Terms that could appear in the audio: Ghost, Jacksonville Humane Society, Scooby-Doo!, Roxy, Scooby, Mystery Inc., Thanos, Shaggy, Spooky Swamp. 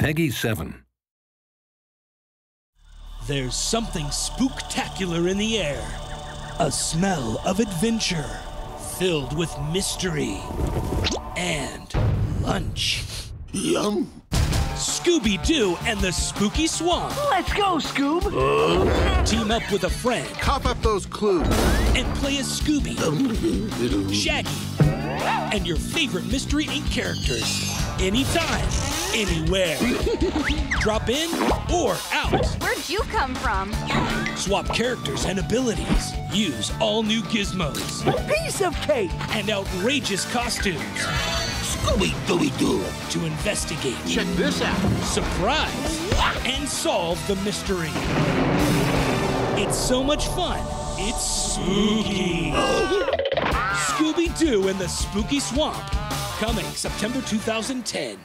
Peggy 7. There's something spooktacular in the air. A smell of adventure filled with mystery and lunch. Yum! Scooby-Doo and the Spooky Swamp. Let's go, Scoob! Team up with a friend. Cough up those clues. And play as Scooby, Shaggy, and your favorite Mystery Inc. characters. Anytime, anywhere. Drop in or out. Where'd you come from? Swap characters and abilities. Use all new gizmos. Piece of cake. And outrageous costumes. Scooby-Dooby-Doo. To investigate. Check this out. Surprise. And solve the mystery. It's so much fun. It's spooky. Scooby-Doo and the Spooky Swamp. Coming September 2010.